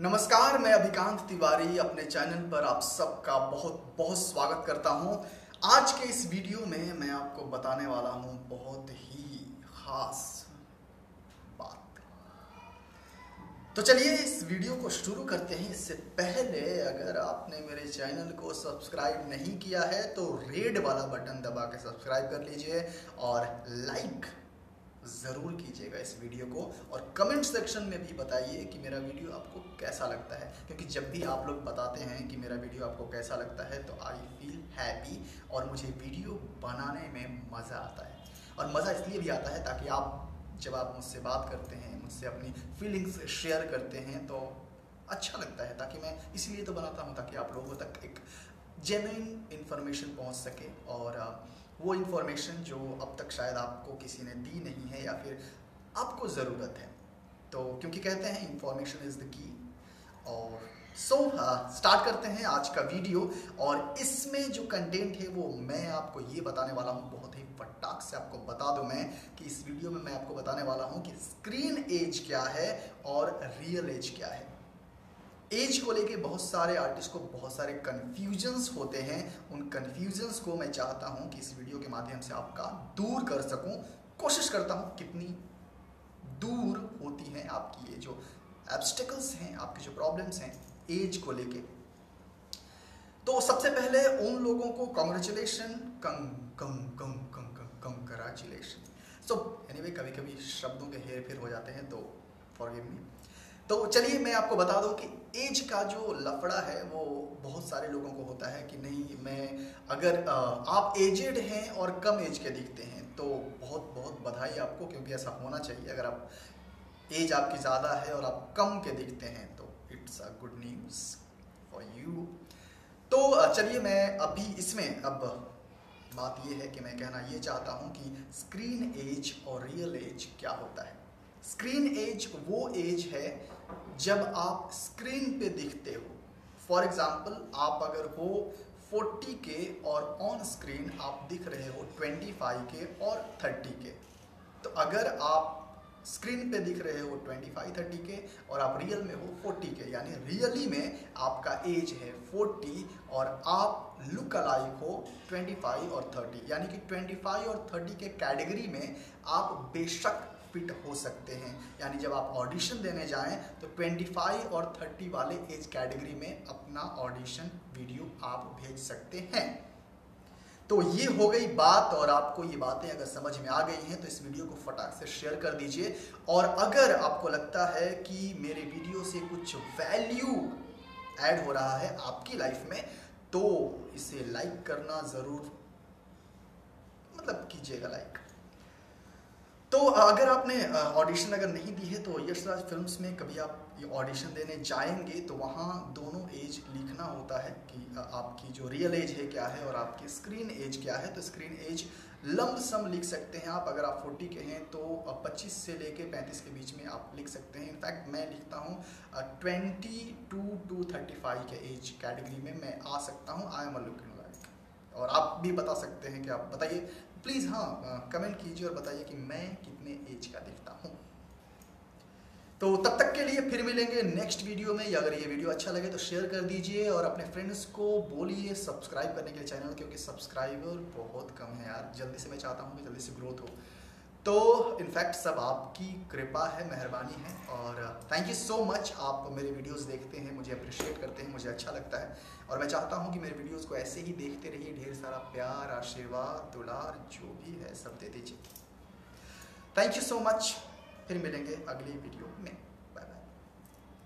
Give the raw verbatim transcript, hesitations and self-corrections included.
नमस्कार, मैं अभिकांत तिवारी अपने चैनल पर आप सबका बहुत बहुत स्वागत करता हूं। आज के इस वीडियो में मैं आपको बताने वाला हूं बहुत ही खास बात। तो चलिए इस वीडियो को शुरू करते हैं। इससे पहले अगर आपने मेरे चैनल को सब्सक्राइब नहीं किया है तो रेड वाला बटन दबा के सब्सक्राइब कर लीजिए और लाइक ज़रूर कीजिएगा इस वीडियो को, और कमेंट सेक्शन में भी बताइए कि मेरा वीडियो आपको कैसा लगता है, क्योंकि जब भी आप लोग बताते हैं कि मेरा वीडियो आपको कैसा लगता है तो आई फील हैप्पी और मुझे वीडियो बनाने में मज़ा आता है। और मज़ा इसलिए भी आता है ताकि आप जब आप मुझसे बात करते हैं, मुझसे अपनी फीलिंग्स शेयर करते हैं तो अच्छा लगता है, ताकि मैं इसलिए तो बनाता हूँ ताकि आप लोगों तक एक जेन्युइन इन्फॉर्मेशन पहुँच सके, और वो इन्फॉर्मेशन जो अब तक शायद आपको किसी ने दी नहीं है या फिर आपको ज़रूरत है। तो क्योंकि कहते हैं इन्फॉर्मेशन इज़ द की, और सो स्टार्ट करते हैं आज का वीडियो। और इसमें जो कंटेंट है वो मैं आपको ये बताने वाला हूँ, बहुत ही फटाक से आपको बता दूँ मैं कि इस वीडियो में मैं आपको बताने वाला हूँ कि स्क्रीन एज क्या है और रियल एज क्या है। एज को लेके बहुत सारे आर्टिस्ट को बहुत सारे कन्फ्यूजन्स होते हैं, उन कन्फ्यूजन्स को मैं चाहता हूं कि इस वीडियो के माध्यम से आपका दूर कर सकूं। कोशिश करता हूं कितनी दूर होती हैं आपकी ये जो एब्स्टिकल्स हैं, आपकी जो प्रॉब्लम्स हैं एज को लेके। तो सबसे पहले उन लोगों को कॉन्ग्रेचुलेशन कम कम कम कम कम कम कंग्रेचुलेशन। सो एनीवे, कभी कभी शब्दों के हेर फेर हो जाते हैं तो फॉरगिव मी। तो चलिए मैं आपको बता दूं कि एज का जो लफड़ा है वो बहुत सारे लोगों को होता है कि नहीं, मैं अगर आप एजेड हैं और कम एज के दिखते हैं तो बहुत बहुत बधाई आपको, क्योंकि ऐसा होना चाहिए। अगर आप एज आपकी ज़्यादा है और आप कम के दिखते हैं तो it's a good news for you. तो चलिए मैं अभी इसमें अब बात ये है कि मैं कहना ये चाहता हूँ कि स्क्रीन एज और रियल एज क्या होता है। स्क्रीन एज वो एज है जब आप स्क्रीन पे दिखते हो। फॉर एग्जाम्पल, आप अगर हो चालीस के और ऑन स्क्रीन आप दिख रहे हो पच्चीस के और तीस के, तो अगर आप स्क्रीन पे दिख रहे हो पच्चीस तीस के और आप रियल में हो चालीस के, यानी रियली में आपका एज है चालीस और आप लुक अलाइक हो पच्चीस और तीस, यानी कि पच्चीस और तीस के कैटेगरी में आप बेशक फिट हो सकते हैं। यानी जब आप ऑडिशन देने जाएं तो पच्चीस और तीस वाले एज कैटेगरी में अपना ऑडिशन वीडियो आप भेज सकते हैं। तो ये हो गई बात, और आपको ये बातें अगर समझ में आ गई हैं तो इस वीडियो को फटाक से शेयर कर दीजिए। और अगर आपको लगता है कि मेरे वीडियो से कुछ वैल्यू ऐड हो रहा है आपकी लाइफ में तो इसे लाइक करना ज़रूर, मतलब कीजिएगा लाइक। तो अगर आपने ऑडिशन अगर नहीं दी है तो यशराज फिल्म्स में कभी आप ये ऑडिशन देने जाएंगे तो वहाँ दोनों एज लिखना होता है कि आपकी जो रियल एज है क्या है और आपकी स्क्रीन एज क्या है। तो स्क्रीन एज लंब सम लिख सकते हैं आप। अगर आप चालीस के हैं तो पच्चीस से लेके पैंतीस के बीच में आप लिख सकते हैं। इनफैक्ट मैं लिखता हूँ बाईस टू पैंतीस के एज कैटेगरी में मैं आ सकता हूँ। I am a looking like, और आप भी बता सकते हैं कि आप बताइए प्लीज़, हाँ कमेंट कीजिए और बताइए कि मैं कितने एज का दिखता हूँ। तो तब तक के लिए फिर मिलेंगे नेक्स्ट वीडियो में। या अगर ये वीडियो अच्छा लगे तो शेयर कर दीजिए और अपने फ्रेंड्स को बोलिए सब्सक्राइब करने के लिए चैनल, क्योंकि सब्सक्राइबर बहुत कम है यार। जल्दी से मैं चाहता हूँ कि जल्दी से ग्रोथ हो। तो इनफैक्ट सब आपकी कृपा है, मेहरबानी है, और थैंक यू सो मच। आप मेरे वीडियोस देखते हैं, मुझे अप्रिशिएट करते हैं, मुझे अच्छा लगता है, और मैं चाहता हूं कि मेरे वीडियोस को ऐसे ही देखते रहिए। ढेर सारा प्यार, आशीर्वाद, दुलार जो भी है सब दे दीजिए। थैंक यू सो मच, फिर मिलेंगे अगली वीडियो में।